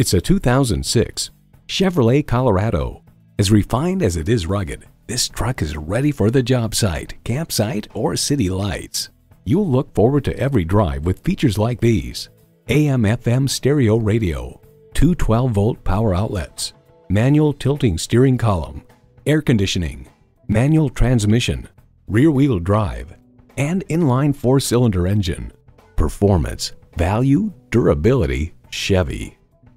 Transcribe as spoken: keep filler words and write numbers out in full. It's a two thousand six Chevrolet Colorado. As refined as it is rugged, this truck is ready for the job site, campsite, or city lights. You'll look forward to every drive with features like these: A M F M stereo radio, two twelve volt power outlets, manual tilting steering column, air conditioning, manual transmission, rear-wheel drive, and inline four-cylinder engine. Performance, value, durability, Chevy.